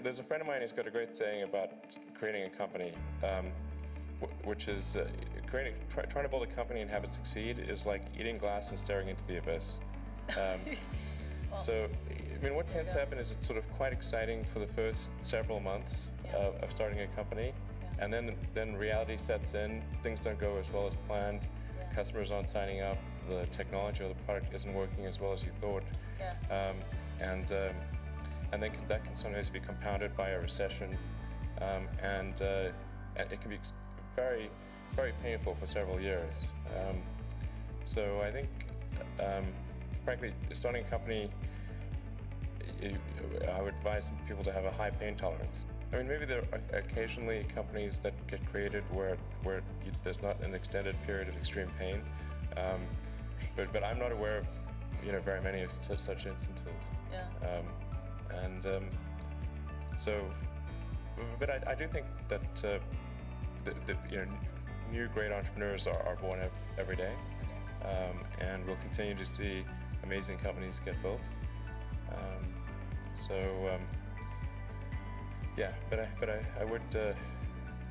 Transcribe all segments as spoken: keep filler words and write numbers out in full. There's a friend of mine who's got a great saying about creating a company, um, which is uh, creating, try, trying to build a company and have it succeed is like eating glass and staring into the abyss. Um, well, so, I mean, what tends to happen is it's sort of quite exciting for the first several months yeah. of, of starting a company, yeah. and then then reality sets in. Things don't go as well as planned. Yeah. Customers aren't signing up. The technology or the product isn't working as well as you thought. Yeah. Um, and um, and then that can sometimes be compounded by a recession, um, and uh, it can be very, very painful for several years. Um, so I think, um, frankly, starting a company, I would advise people to have a high pain tolerance. I mean, maybe there are occasionally companies that get created where where you, there's not an extended period of extreme pain, um, but but I'm not aware of you know very many of such, such instances. Yeah. Um, And um, so, but I, I do think that uh, the, the, you know, new great entrepreneurs are, are born every day, um, and we'll continue to see amazing companies get built. Um, so, um, yeah, but I, but I, I would uh,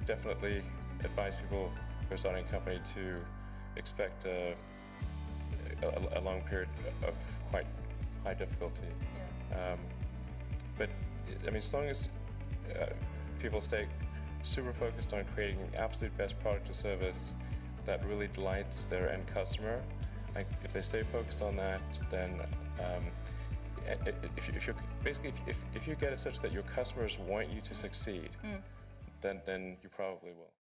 definitely advise people who are starting a company to expect a, a, a long period of quite high difficulty. Yeah. Um, But, I mean, as long as uh, people stay super focused on creating the absolute best product or service that really delights their end customer, like if they stay focused on that, then um, if, if you're, basically if, if, if you get it such that your customers want you to succeed, mm. then, then you probably will.